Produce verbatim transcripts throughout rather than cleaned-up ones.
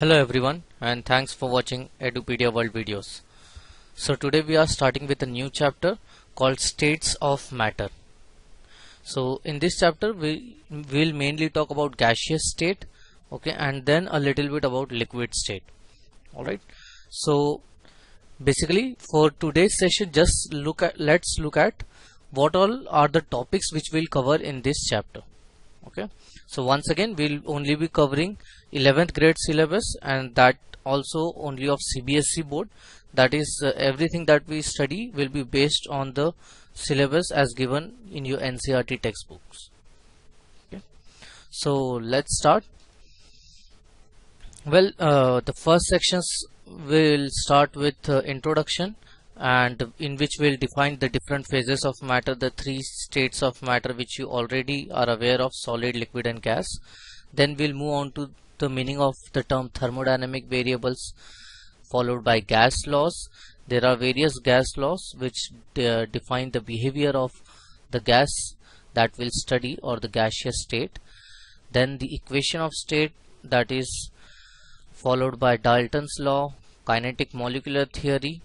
Hello everyone, and thanks for watching Edupedia World videos. So today we are starting with a new chapter called States of Matter. So in this chapter we will mainly talk about gaseous state, okay, and then a little bit about liquid state. Alright, so basically for today's session just look at let's look at what all are the topics which we'll cover in this chapter. Okay, so once again we'll only be covering eleventh grade syllabus, and that also only of C B S E board. That is, uh, everything that we study will be based on the syllabus as given in your N C E R T textbooks. Okay, so let's start. Well, uh, the first sections will start with uh, introduction, and in which we'll define the different phases of matter, the three states of matter which you already are aware of: solid, liquid and gas. Then we'll move on to the meaning of the term thermodynamic variables, followed by gas laws. There are various gas laws which de define the behavior of the gas that we'll study, or the gaseous state. Then the equation of state, that is followed by Dalton's law, kinetic molecular theory.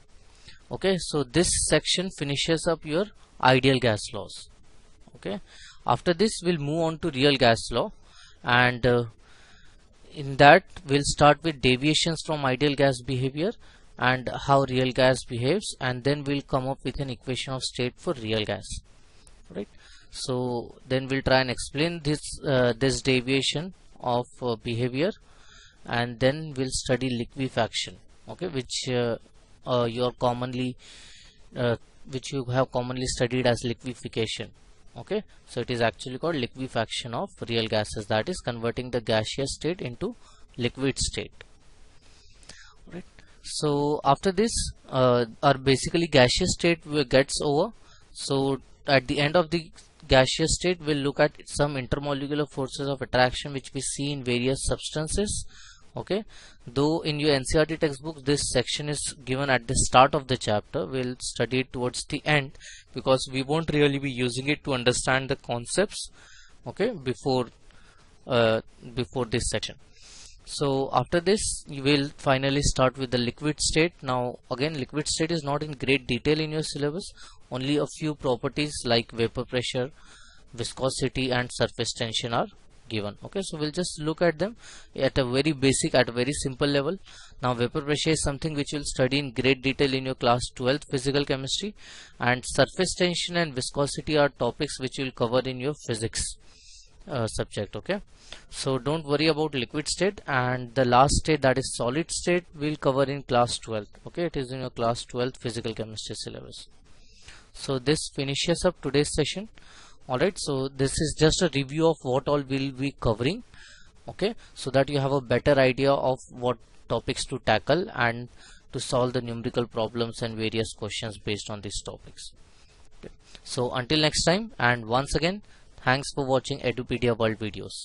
Okay, so this section finishes up your ideal gas laws. Okay, after this we'll move on to real gas law, and uh, in that we'll start with deviations from ideal gas behavior and how real gas behaves, and then we'll come up with an equation of state for real gas. Right, so then we'll try and explain this uh, this deviation of uh, behavior, and then we'll study liquefaction, okay, which uh, Uh, you are commonly uh, which you have commonly studied as liquefaction. Okay, so it is actually called liquefaction of real gases, that is converting the gaseous state into liquid state. Right, so after this uh, our basically gaseous state gets over. So at the end of the gaseous state we'll look at some intermolecular forces of attraction which we see in various substances. Okay, though in your N C E R T textbook this section is given at the start of the chapter, we'll study it towards the end because we won't really be using it to understand the concepts, okay, before uh, before this section. So after this you will finally start with the liquid state. Now again, liquid state is not in great detail in your syllabus, only a few properties like vapor pressure, viscosity and surface tension are given. Okay, so we'll just look at them at a very basic, at a very simple level. Now vapor pressure is something which you'll study in great detail in your class twelfth physical chemistry, and surface tension and viscosity are topics which you'll cover in your physics uh, subject. Okay, so don't worry about liquid state. And the last state, that is solid state, we'll cover in class twelfth. Okay, it is in your class twelfth physical chemistry syllabus. So this finishes up today's session. Alright, so this is just a review of what all we'll be covering, okay, so that you have a better idea of what topics to tackle and to solve the numerical problems and various questions based on these topics. Okay. So until next time, and once again, thanks for watching Edupedia World videos.